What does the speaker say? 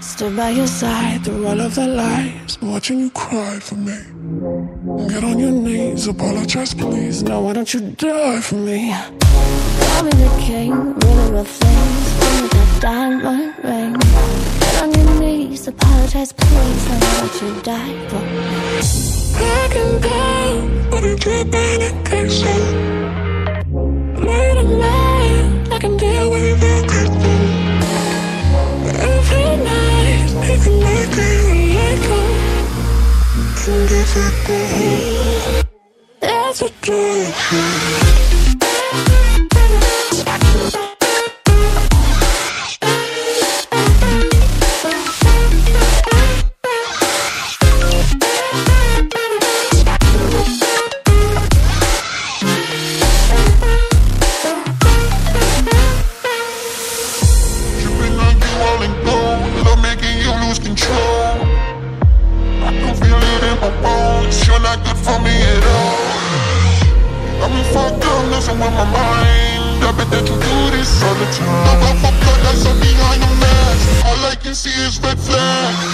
Stood by your side through all of the lies, watching you cry for me. Get on your knees, apologize please. Now why don't you die for me? Call me the king, ruler of things, with a diamond ring. Get on your knees, apologize please. Now why don't you die for me? I can go, but I drop medication. Late at night, I can deal with everything. Every night, it's like I like that's what you do. See is red flag.